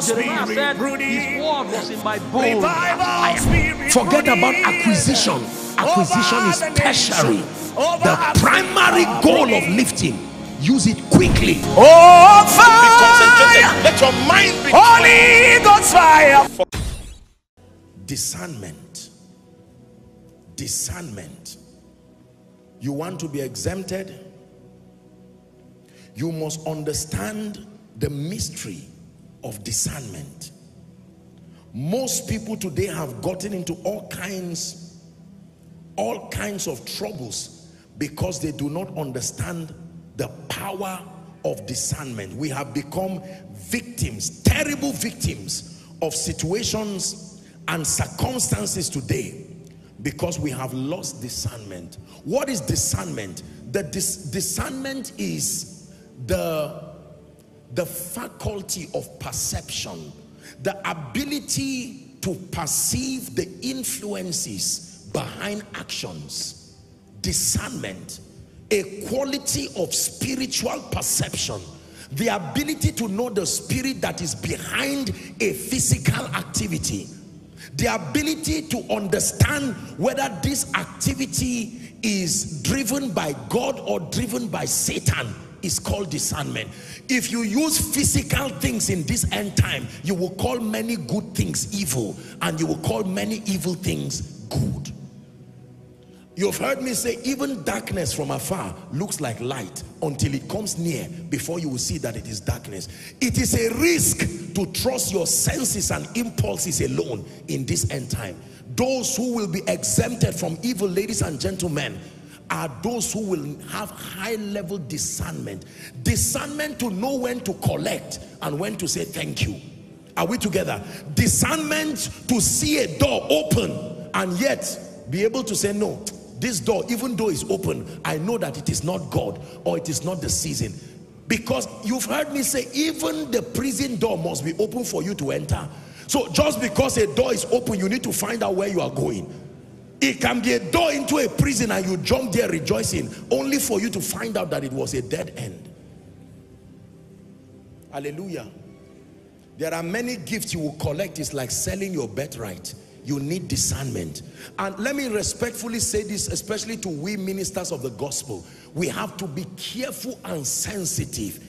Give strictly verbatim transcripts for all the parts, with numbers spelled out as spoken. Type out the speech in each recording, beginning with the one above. Jeremiah said, his word was in my bones. Forget about acquisition. Acquisition is tertiary. The primary goal of lifting, use it quickly. Oh, fire! Let your mind be holy. God's fire. Discernment. Discernment. You want to be exempted? You must understand the mystery of discernment. Most people today have gotten into all kinds, all kinds of troubles because they do not understand the power of discernment. We have become victims, terrible victims of situations and circumstances today because we have lost discernment. What is discernment? The dis discernment is the the faculty of perception, the ability to perceive the influences behind actions. Discernment, a quality of spiritual perception, the ability to know the spirit that is behind a physical activity, the ability to understand whether this activity is driven by God or driven by Satan is called discernment. If you use physical things in this end time, you will call many good things evil and you will call many evil things good. You've heard me say even darkness from afar looks like light until it comes near, before you will see that it is darkness. It is a risk to trust your senses and impulses alone in this end time. Those who will be exempted from evil, ladies and gentlemen, are those who will have high level discernment. Discernment to know when to collect and when to say thank you. Are we together? Discernment to see a door open and yet be able to say, no, this door, even though it's open, I know that it is not God or it is not the season. Because you've heard me say, even the prison door must be open for you to enter. So just because a door is open, you need to find out where you are going. It can be a door into a prison and you jump there rejoicing, only for you to find out that it was a dead end. Hallelujah. There are many gifts you will collect. It's like selling your birthright. You need discernment. And let me respectfully say this, especially to we ministers of the gospel. We have to be careful and sensitive.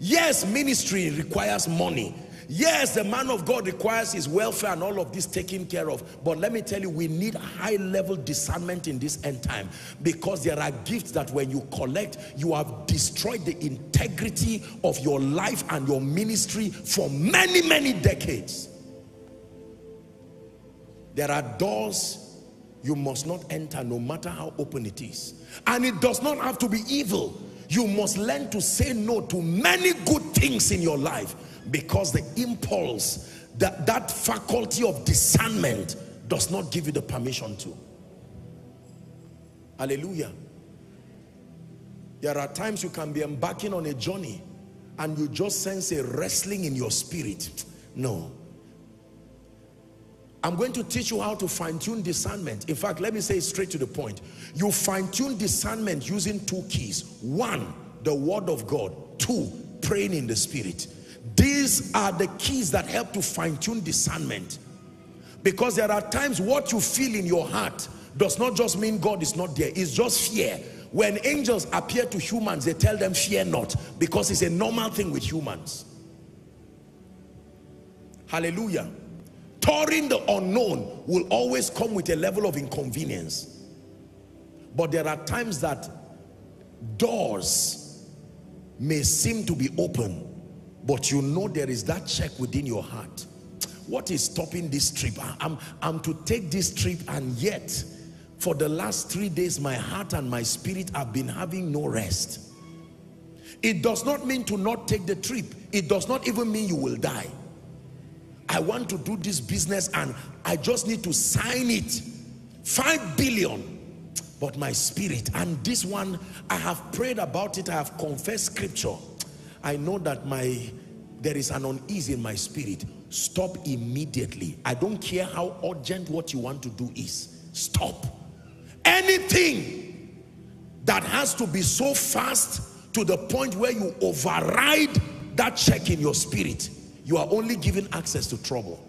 Yes, ministry requires money. Yes, the man of God requires his welfare and all of this taken care of. But let me tell you, we need high-level discernment in this end time, because there are gifts that when you collect, you have destroyed the integrity of your life and your ministry for many, many decades. There are doors you must not enter, no matter how open it is. And it does not have to be evil. You must learn to say no to many good things in your life, because the impulse, that that faculty of discernment does not give you the permission to. Hallelujah. There are times you can be embarking on a journey and you just sense a wrestling in your spirit. No. I'm going to teach you how to fine-tune discernment. In fact, let me say it straight to the point. You fine-tune discernment using two keys. One, the word of God. Two, praying in the spirit. These are the keys that help to fine-tune discernment, because there are times what you feel in your heart does not just mean God is not there, it's just fear. When angels appear to humans, they tell them fear not, because it's a normal thing with humans. Hallelujah. Touring the unknown will always come with a level of inconvenience, but there are times that doors may seem to be open, but you know there is that check within your heart. What is stopping this trip? I'm, I'm to take this trip, and yet for the last three days my heart and my spirit have been having no rest. It does not mean to not take the trip. It does not even mean you will die. I want to do this business and I just need to sign it. five billion. But my spirit, and this one, I have prayed about it. I have confessed scripture. I know that my, there is an unease in my spirit. Stop immediately. I don't care how urgent what you want to do is. Stop. Anything that has to be so fast to the point where you override that check in your spirit, You are only given access to trouble.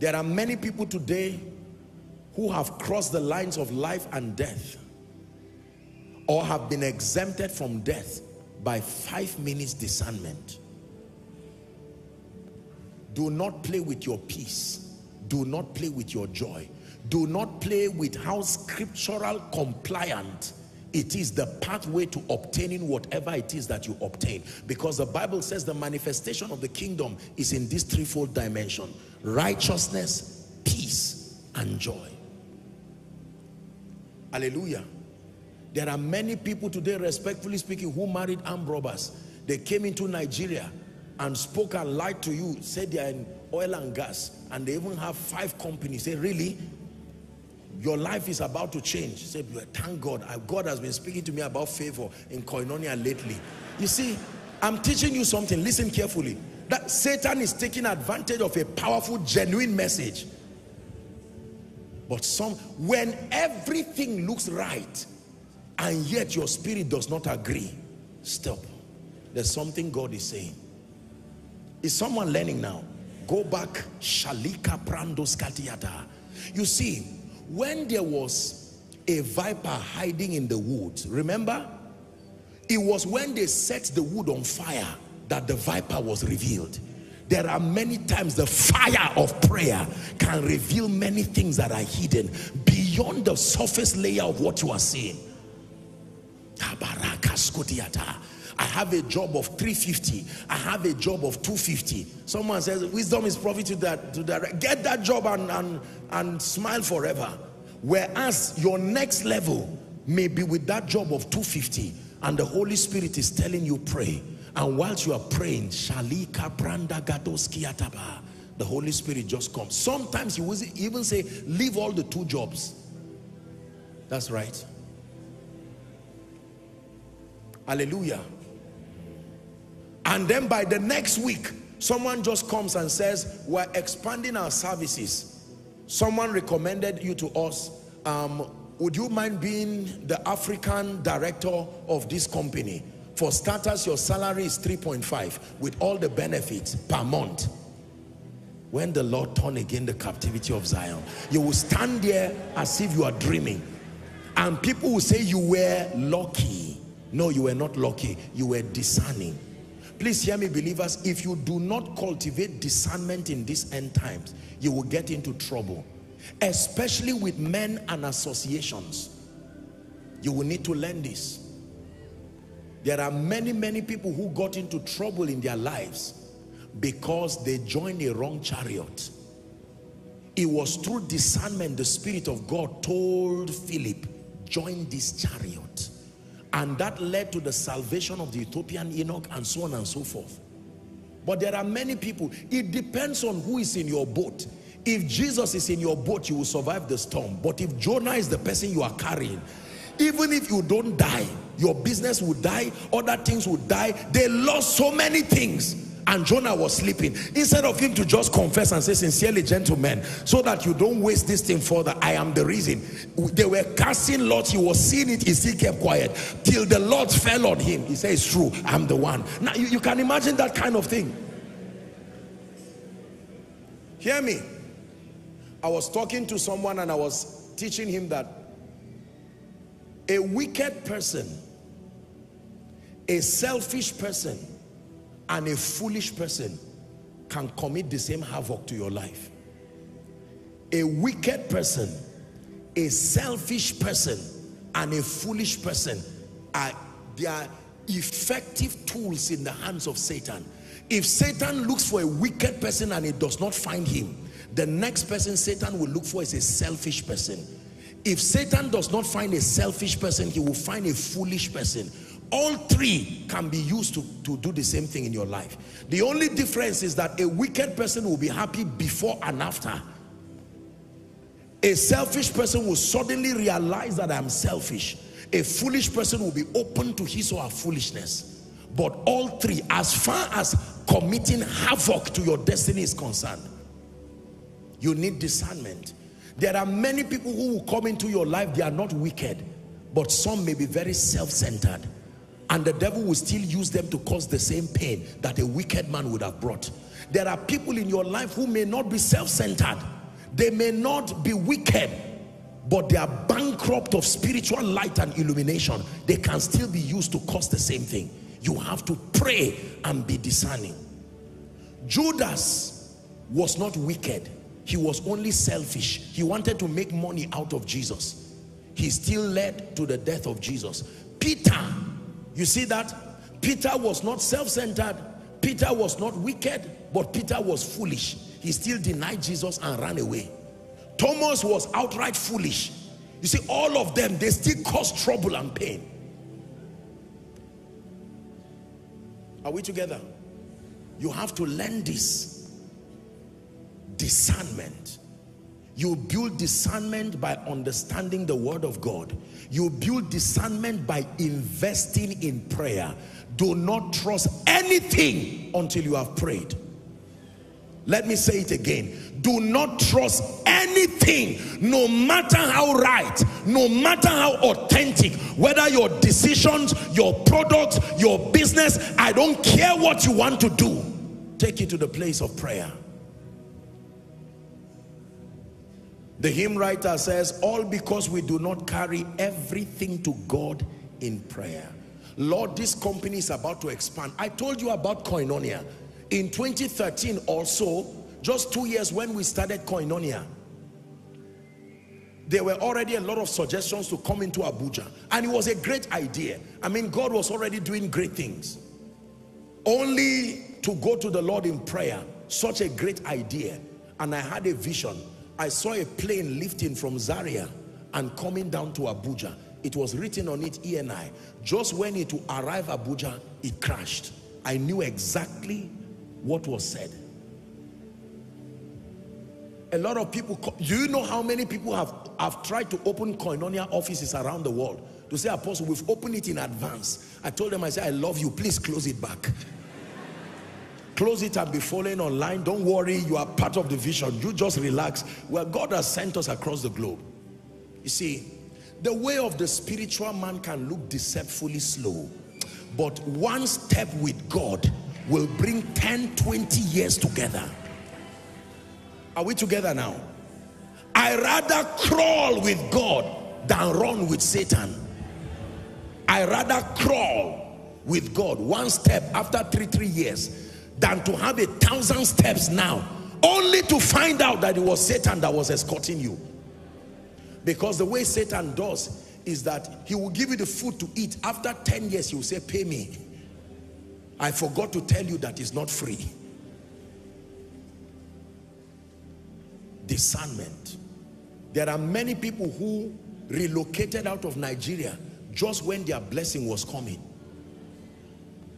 There are many people today who have crossed the lines of life and death, or have been exempted from death by five minutes discernment. Do not play with your peace. Do not play with your joy. Do not play with how scriptural compliant it is, the pathway to obtaining whatever it is that you obtain. Because the Bible says the manifestation of the kingdom is in this threefold dimension: righteousness, peace, and joy. Hallelujah. There are many people today, respectfully speaking, who married armed robbers. They came into Nigeria and spoke and lied to you, said they are in oil and gas, and they even have five companies. Say, really? Your life is about to change. Say, thank God. God has been speaking to me about favor in Koinonia lately. You see, I'm teaching you something. Listen carefully. That Satan is taking advantage of a powerful, genuine message. But some, when everything looks right, and yet your spirit does not agree, stop. There's something God is saying. Is someone learning now? Go back. Shalika Prandos Katiata. You see, when there was a viper hiding in the woods, remember? It was when they set the wood on fire that the viper was revealed. There are many times the fire of prayer can reveal many things that are hidden beyond the surface layer of what you are seeing. I have a job of three fifty. I have a job of two fifty. Someone says, wisdom is profit to that. To that. Get that job and, and, and smile forever. Whereas your next level may be with that job of two fifty. And the Holy Spirit is telling you pray. And whilst you are praying, the Holy Spirit just comes. Sometimes he will even say, leave all the two jobs. That's right. Hallelujah. And then by the next week, someone just comes and says, we're expanding our services. Someone recommended you to us. Um, would you mind being the African director of this company? For starters, your salary is three point five with all the benefits per month. When the Lord turns again the captivity of Zion, you will stand there as if you are dreaming. And people will say you were lucky. No, you were not lucky. You were discerning. Please hear me, believers. If you do not cultivate discernment in these end times, you will get into trouble, especially with men and associations. You will need to learn this. There are many, many people who got into trouble in their lives because they joined a wrong chariot. It was through discernment the Spirit of God told Philip, join this chariot. And that led to the salvation of the Ethiopian Enoch, and so on and so forth. But there are many people. It depends on who is in your boat. If Jesus is in your boat, you will survive the storm. But if Jonah is the person you are carrying, even if you don't die, your business will die, other things will die. They lost so many things. And Jonah was sleeping. Instead of him to just confess and say, sincerely, gentlemen, so that you don't waste this thing further, I am the reason. They were casting lots. He was seeing it. He still kept quiet. Till the Lord fell on him. He said, it's true. I'm the one. Now, you, you can imagine that kind of thing. Hear me. I was talking to someone and I was teaching him that a wicked person, a selfish person, and a foolish person can commit the same havoc to your life. A wicked person, a selfish person, and a foolish person are, they are effective tools in the hands of Satan. If Satan looks for a wicked person and it does not find him, the next person Satan will look for is a selfish person. If Satan does not find a selfish person, he will find a foolish person. All three can be used to, to do the same thing in your life. The only difference is that a wicked person will be happy before and after. A selfish person will suddenly realize that I'm selfish. A foolish person will be open to his or her foolishness. But all three, as far as committing havoc to your destiny is concerned, you need discernment. There are many people who will come into your life, they are not wicked, but some may be very self-centered. and the devil will still use them to cause the same pain that a wicked man would have brought. There are people in your life who may not be self-centered, they may not be wicked, but they are bankrupt of spiritual light and illumination. They can still be used to cause the same thing. You have to pray and be discerning. Judas was not wicked, he was only selfish. He wanted to make money out of Jesus. He still led to the death of Jesus. Peter, you see that? Peter was not self-centered, Peter was not wicked, but Peter was foolish. He still denied Jesus and ran away. Thomas was outright foolish. You see, all of them, they still cause trouble and pain. Are we together? You have to learn this discernment. You build discernment by understanding the word of God. You build discernment by investing in prayer. Do not trust anything until you have prayed. Let me say it again. Do not trust anything, no matter how right, no matter how authentic, whether your decisions, your products, your business, I don't care what you want to do. Take it to the place of prayer. The hymn writer says, all because we do not carry everything to God in prayer. Lord, this company is about to expand. I told you about Koinonia. In twenty thirteen or so, just two years when we started Koinonia, there were already a lot of suggestions to come into Abuja. And it was a great idea. I mean, God was already doing great things. Only to go to the Lord in prayer, such a great idea. And I had a vision. I saw a plane lifting from Zaria and coming down to Abuja. It was written on it, E N I. Just when it would arrive Abuja, it crashed. I knew exactly what was said. A lot of people, do you know how many people have, have tried to open Koinonia offices around the world? To say, Apostle, we've opened it in advance. I told them, I said, I love you, please close it back. Close it and be following online. Don't worry, you are part of the vision. You just relax. Well, God has sent us across the globe. You see, the way of the spiritual man can look deceitfully slow, but one step with God will bring ten, twenty years together. Are we together now? I rather crawl with God than run with Satan. I rather crawl with God one step after three, three years than to have a thousand steps now only to find out that it was Satan that was escorting you. Because the way Satan does is that he will give you the food to eat. After ten years, he will say, pay me. I forgot to tell you that it's not free. Discernment. There are many people who relocated out of Nigeria just when their blessing was coming,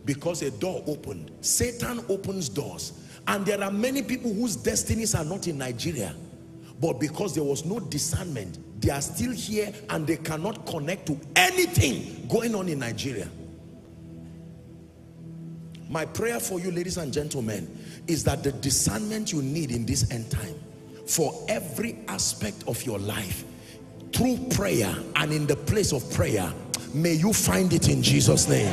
because a door opened. Satan opens doors. And there are many people whose destinies are not in Nigeria, but because there was no discernment, they are still here and they cannot connect to anything going on in Nigeria. My prayer for you, ladies and gentlemen, is that the discernment you need in this end time for every aspect of your life, through prayer and in the place of prayer, may you find it in Jesus' name.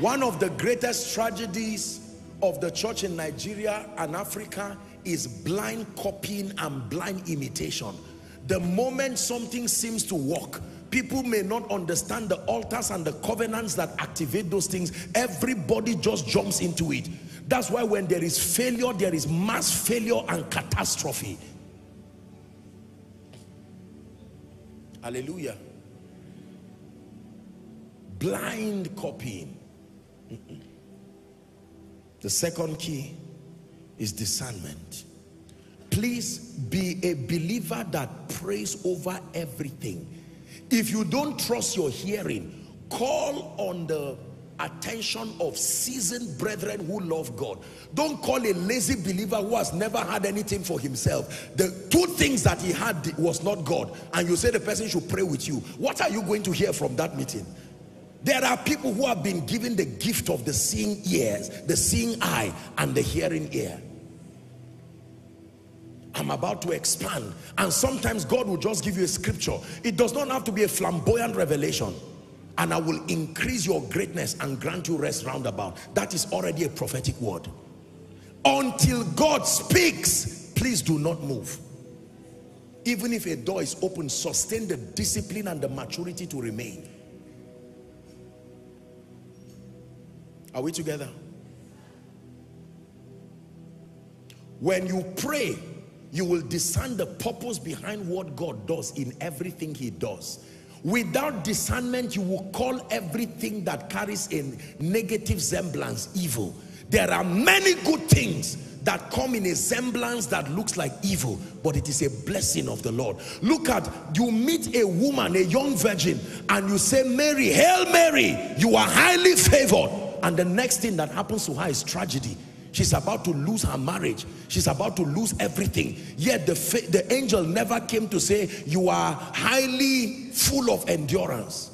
One of the greatest tragedies of the church in Nigeria and Africa is blind copying and blind imitation. The moment something seems to work, people may not understand the altars and the covenants that activate those things. Everybody just jumps into it. That's why when there is failure, there is mass failure and catastrophe. Hallelujah. Blind copying. Mm-mm. The second key is discernment. Please be a believer that prays over everything. If you don't trust your hearing, call on the attention of seasoned brethren who love God. Don't call a lazy believer who has never had anything for himself. The two things that he had was not God, and you say the person should pray with you. What are you going to hear from that meeting? There are people who have been given the gift of the seeing ears, the seeing eye, and the hearing ear. I'm about to expand. And sometimes God will just give you a scripture. It does not have to be a flamboyant revelation. and I will increase your greatness and grant you rest round about. That is already a prophetic word. Until God speaks, please do not move. Even if a door is open, sustain the discipline and the maturity to remain. Are we together? When you pray, you will discern the purpose behind what God does in everything he does. Without discernment, you will call everything that carries a negative semblance evil. There are many good things that come in a semblance that looks like evil, but it is a blessing of the Lord. Look at, you meet a woman, a young virgin, and you say, Mary, Hail Mary, you are highly favored. And the next thing that happens to her is tragedy. She's about to lose her marriage. She's about to lose everything. Yet the, the angel never came to say, you are highly full of endurance.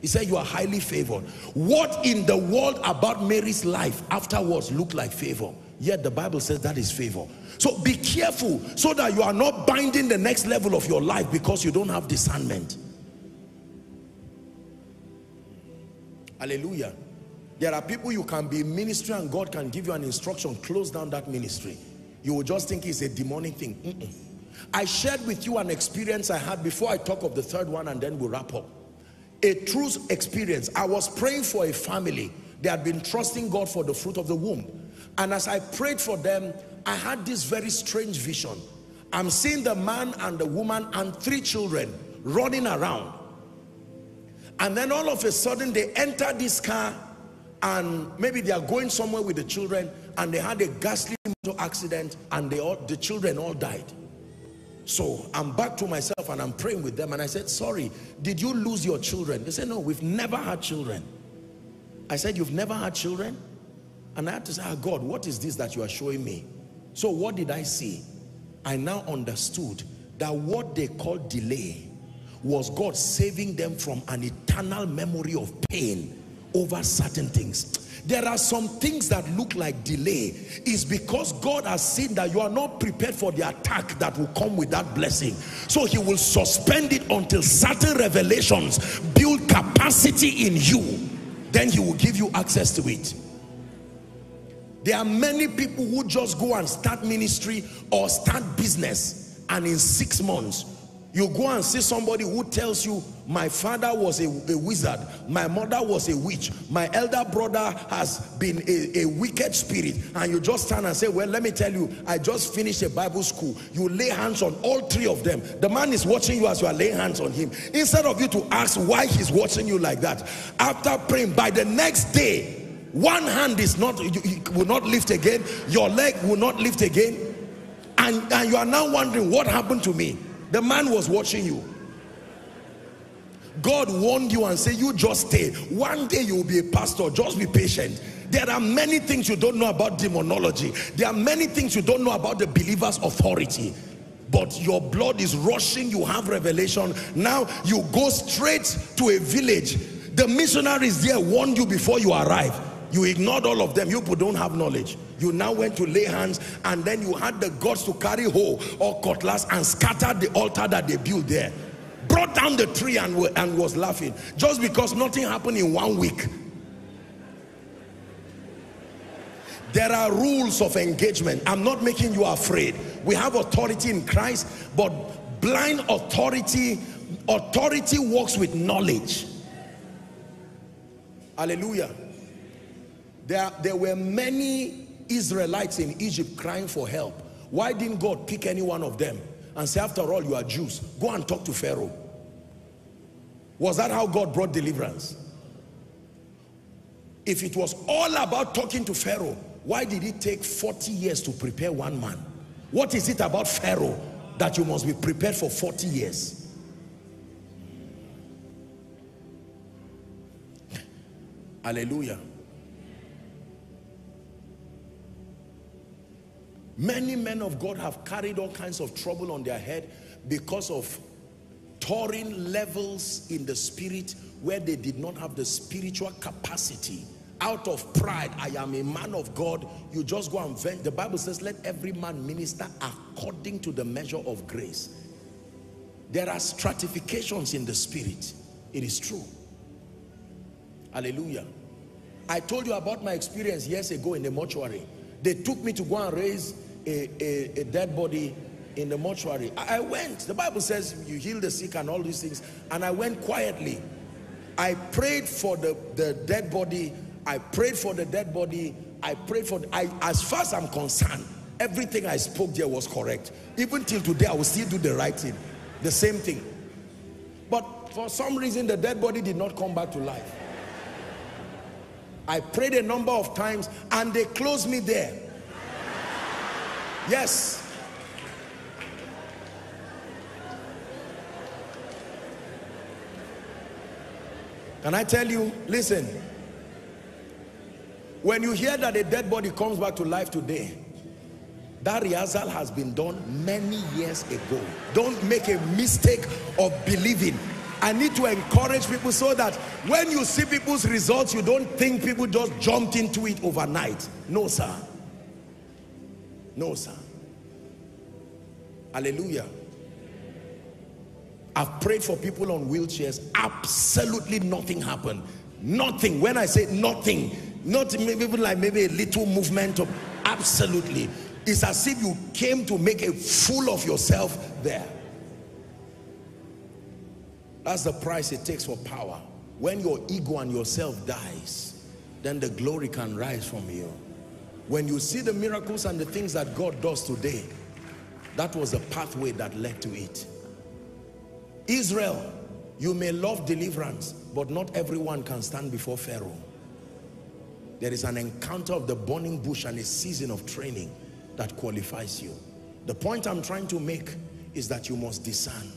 He said, you are highly favored. What in the world about Mary's life afterwards looked like favor? Yet the Bible says that is favor. So be careful so that you are not binding the next level of your life because you don't have discernment. Hallelujah. There are people you can be in ministry and God can give you an instruction, close down that ministry. You will just think it's a demonic thing. Mm-mm. I shared with you an experience I had before I talk of the third one and then we'll wrap up. A true experience. I was praying for a family. They had been trusting God for the fruit of the womb. And as I prayed for them, I had this very strange vision. I'm seeing the man and the woman and three children running around. And then all of a sudden they enter this car, and maybe they are going somewhere with the children, and they had a ghastly motor accident, and they all, the children all died. So I'm back to myself and I'm praying with them, and I said, sorry, did you lose your children? They said, no, we've never had children. I said, you've never had children? And I had to say, oh God, what is this that you are showing me? So what did I see? I now understood that what they call delay was God saving them from an eternal memory of pain over certain things. There are some things that look like delay is because God has seen that you are not prepared for the attack that will come with that blessing. So he will suspend it until certain revelations build capacity in you. Then he will give you access to it. There are many people who just go and start ministry or start business, and in six months you go and see somebody who tells you, my father was a, a wizard, my mother was a witch, my elder brother has been a, a wicked spirit. And you just stand and say, well, let me tell you, I just finished a Bible school. You lay hands on all three of them. The man is watching you as you are laying hands on him. Instead of you to ask why he's watching you like that, after praying, by the next day, one hand is not, you, you will not lift again, your leg will not lift again. And, and you are now wondering, what happened to me? The man was watching you. God warned you and said, you just stay. One day you will be a pastor. Just be patient. There are many things you don't know about demonology. There are many things you don't know about the believer's authority. But your blood is rushing. You have revelation. Now you go straight to a village. The missionaries there warned you before you arrive. You ignored all of them. You don't have knowledge. You now went to lay hands, and then you had the guts to carry hoe or cutlass and scattered the altar that they built there. Brought down the tree and, and was laughing. Just because nothing happened in one week. There are rules of engagement. I'm not making you afraid. We have authority in Christ, but blind authority, authority works with knowledge. Hallelujah. There, there were many Israelites in Egypt crying for help. Why didn't God pick any one of them and say, after all, you are Jews, go and talk to Pharaoh? Was that how God brought deliverance? If it was all about talking to Pharaoh, why did it take forty years to prepare one man? What is it about Pharaoh that you must be prepared for forty years? Hallelujah. Many men of God have carried all kinds of trouble on their head because of touring levels in the spirit where they did not have the spiritual capacity. Out of pride, I am a man of God, you just go and vent. The Bible says, let every man minister according to the measure of grace. There are stratifications in the spirit. It is true. Hallelujah. I told you about my experience years ago in the mortuary. They took me to go and raise a, a, a dead body in the mortuary. I, I went. The Bible says you heal the sick and all these things. And I went quietly. I prayed for the, the dead body. I prayed for the dead body. I prayed for, I, as far as I'm concerned, everything I spoke there was correct. Even till today, I will still do the right thing. The same thing. But for some reason, the dead body did not come back to life. I prayed a number of times and they closed me there. Yes. Can I tell you, listen, when you hear that a dead body comes back to life today, that rehearsal has been done many years ago. Don't make a mistake of believing. I need to encourage people so that when you see people's results, you don't think people just jumped into it overnight. No, sir. No, sir. Hallelujah. I've prayed for people on wheelchairs. Absolutely nothing happened. Nothing. When I say nothing, not maybe like maybe a little movement of absolutely. It's as if you came to make a fool of yourself there. That's the price it takes for power. When your ego and yourself dies, then the glory can rise from you. When you see the miracles and the things that God does today, that was the pathway that led to it. Israel, you may love deliverance, but not everyone can stand before Pharaoh. There is an encounter of the burning bush and a season of training that qualifies you. The point I'm trying to make is that you must discern.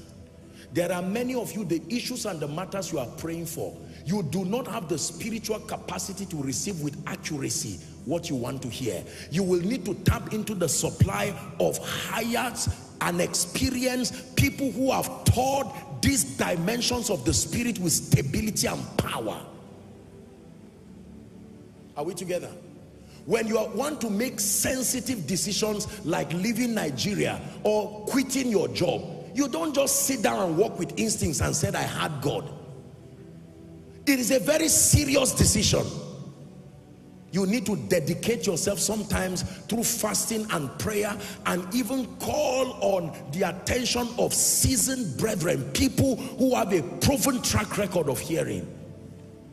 There are many of you, the issues and the matters you are praying for, you do not have the spiritual capacity to receive with accuracy what you want to hear. You will need to tap into the supply of higher and experienced people who have taught these dimensions of the spirit with stability and power. Are we together? When you want to make sensitive decisions like leaving Nigeria or quitting your job, you don't just sit down and walk with instincts and said, I had God. It is a very serious decision. You need to dedicate yourself sometimes through fasting and prayer and even call on the attention of seasoned brethren, people who have a proven track record of hearing.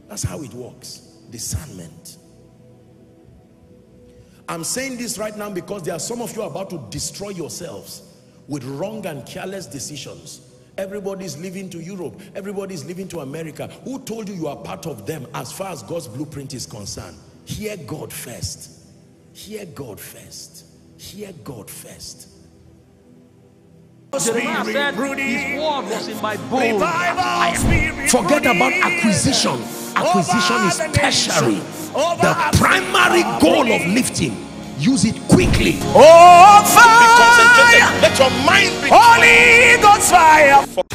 That's how it works. Discernment. I'm saying this right now because there are some of you about to destroy yourselves with wrong and careless decisions. Everybody's leaving to Europe. Everybody's leaving to America. Who told you you are part of them as far as God's blueprint is concerned? Hear God first. Hear God first. Hear God first. The man said, his word was in my bones. Forget about acquisition. Acquisition is tertiary. The primary goal of lifting. Use it quickly. Oh, fire! Be concentrated. Let your mind be. Holy God's fire.